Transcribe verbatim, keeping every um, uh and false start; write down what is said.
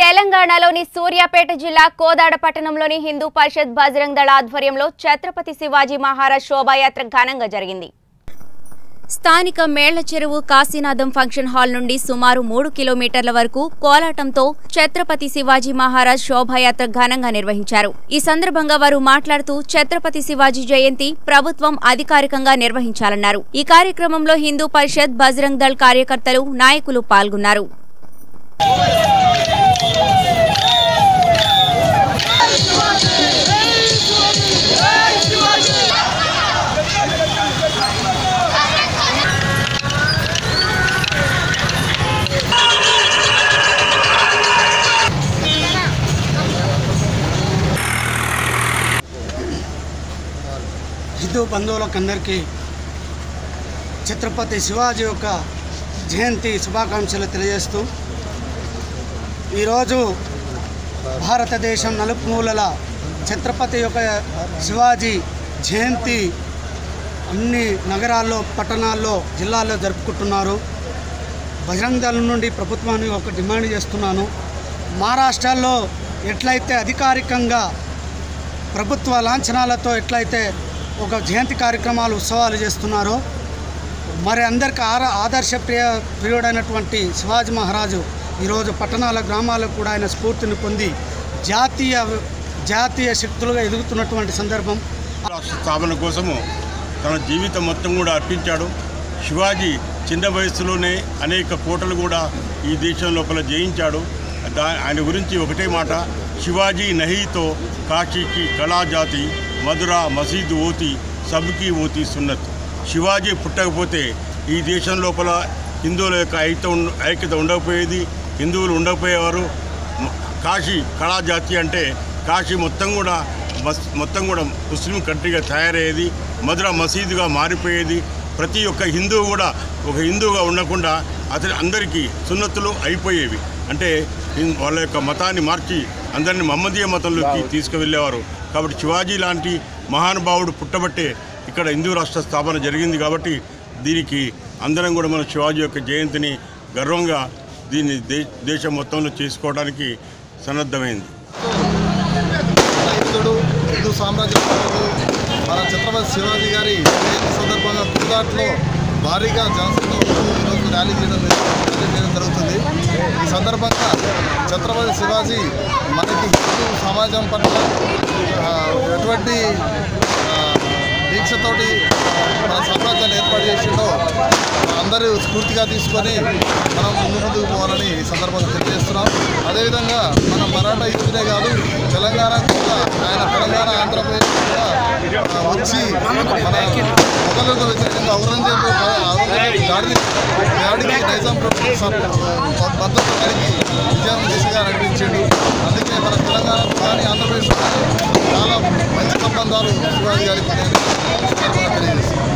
తెలంగాణలోని సూర్యాపేట జిల్లా కోదాడ పట్టణంలోని హిందు పరిషత్ భజరంగ్ దళ్ ఆధ్వర్యంలో ఛత్రపతి శివాజీ మహారాజ్ శోభాయాత్ర ఘనంగా జరిగింది. స్థానిక మేళ్ల చెరువు కాశీనాథం ఫంక్షన్ హాల్ నుండి సుమారు మూడు కిలోమీటర్ల వరకు కోలాటంతో ఛత్రపతి శివాజీ మహారాజ్ శోభాయాత్ర ఘనంగా నిర్వహించారు. ఈ సందర్భంగా వారు మాట్లాడుతూ ఛత్రపతి శివాజీ జయంతి ప్రభుత్వం అధికారికంగా నిర్వహించాలన్నారు. ఈ కార్యక్రమంలో హిందూ పరిషత్ భజరంగ్ దళ్ కార్యకర్తలు నాయకులు పాల్గొన్నారు. హిందూ బంధువులకందరికీ ఛత్రపతి శివాజీ యొక్క జయంతి శుభాకాంక్షలు తెలియజేస్తూ, ఈరోజు భారతదేశం నలుమూలల ఛత్రపతి యొక్క శివాజీ జయంతి అన్ని నగరాల్లో, పట్టణాల్లో, జిల్లాల్లో జరుపుకుంటున్నారు. భజరంగ్ దళ్ నుండి ప్రభుత్వానికి ఒక డిమాండ్ చేస్తున్నాను. మహారాష్ట్రలో ఎట్లయితే అధికారికంగా ప్రభుత్వ లాంఛనాలతో ఎట్లయితే ఒక జయంతి కార్యక్రమాలు, ఉత్సవాలు చేస్తున్నారో, మరి అందరికీ ఆర ఆదర్శ ప్రియ ప్రియుడైనటువంటి శివాజీ మహారాజు ఈరోజు పట్టణాల, గ్రామాలకు కూడా ఆయన స్ఫూర్తిని పొంది జాతీయ జాతీయ శక్తులుగా ఎదుగుతున్నటువంటి సందర్భం. రాష్ట్ర స్థాపన కోసము తన జీవితం మొత్తం కూడా అర్పించాడు. శివాజీ చిన్న వయసులోనే అనేక కోటలు కూడా ఈ దేశం లోపల జయించాడు. దా ఆయన గురించి ఒకటే మాట, శివాజీ నహీతో కాశీకి కళాజాతి మధురా మసీదు ఓతి సబ్కి ఓతి సున్నత్. శివాజీ పుట్టకపోతే ఈ దేశం లోపల హిందువుల యొక్క ఐక్యత ఐక్యత ఉండకపోయేది, హిందువులు ఉండకపోయేవారు. కాశీ కళాజాతి అంటే కాశీ మొత్తం కూడా మొత్తం కూడా ముస్లిం కంట్రీగా తయారయ్యేది, మధురా మసీదుగా మారిపోయేది. ప్రతి ఒక్క హిందువు కూడా ఒక హిందువుగా ఉండకుండా అతని అందరికీ సున్నతులు అయిపోయేవి. అంటే వాళ్ళ యొక్క మతాన్ని మార్చి అందరినీ మహమ్మదీయ మతంలోకి తీసుకువెళ్ళేవారు. కాబట్టి శివాజీ లాంటి మహానుభావుడు పుట్టబట్టే ఇక్కడ హిందూ రాష్ట్ర స్థాపన జరిగింది. కాబట్టి దీనికి అందరం కూడా మన శివాజీ యొక్క జయంతిని గర్వంగా దీన్ని దే దేశం మొత్తంలో చేసుకోవడానికి సన్నద్ధమైంది. హిందూ సామ్రాజ్యం మన ఛత్రపతి శివాజీ గారి జయంతి సందర్భంగా కోదాడలో భారీగా జనసంఖ్య ఈరోజు ర్యాలీ చేయడం జరుగుతుంది. ఈ సందర్భంగా ఛత్రపతి శివాజీ మనకి హిందూ సమాజం పట్ల ఎటువంటి దీక్షతోటి మన సామ్రాజ్యాన్ని ఏర్పాటు చేసిందో అందరూ స్ఫూర్తిగా తీసుకొని మనం ముందు ముందుకు పోవాలని ఈ సందర్భంగా తెలియజేస్తున్నాం. అదేవిధంగా మన మరాఠా యూత్నే కాదు, తెలంగాణ కూడా ఆయన తెలంగాణ ఆంధ్రప్రదేశ్ కూడా వచ్చి మొదలుతో వ్యతిరేకంగా ఔరంగజేబు ఔరంగజేబు దాడిని దాడికి నైజాం ప్రభుత్వం భద్రత కలిగి విజయం దిశగా నడిపించాడు. అందుకే మన తెలంగాణ కానీ ఆంధ్రప్రదేశ్ చాలా మంచి సంబంధాలు శివాజీ గారికి తెలియజేస్తున్నాం.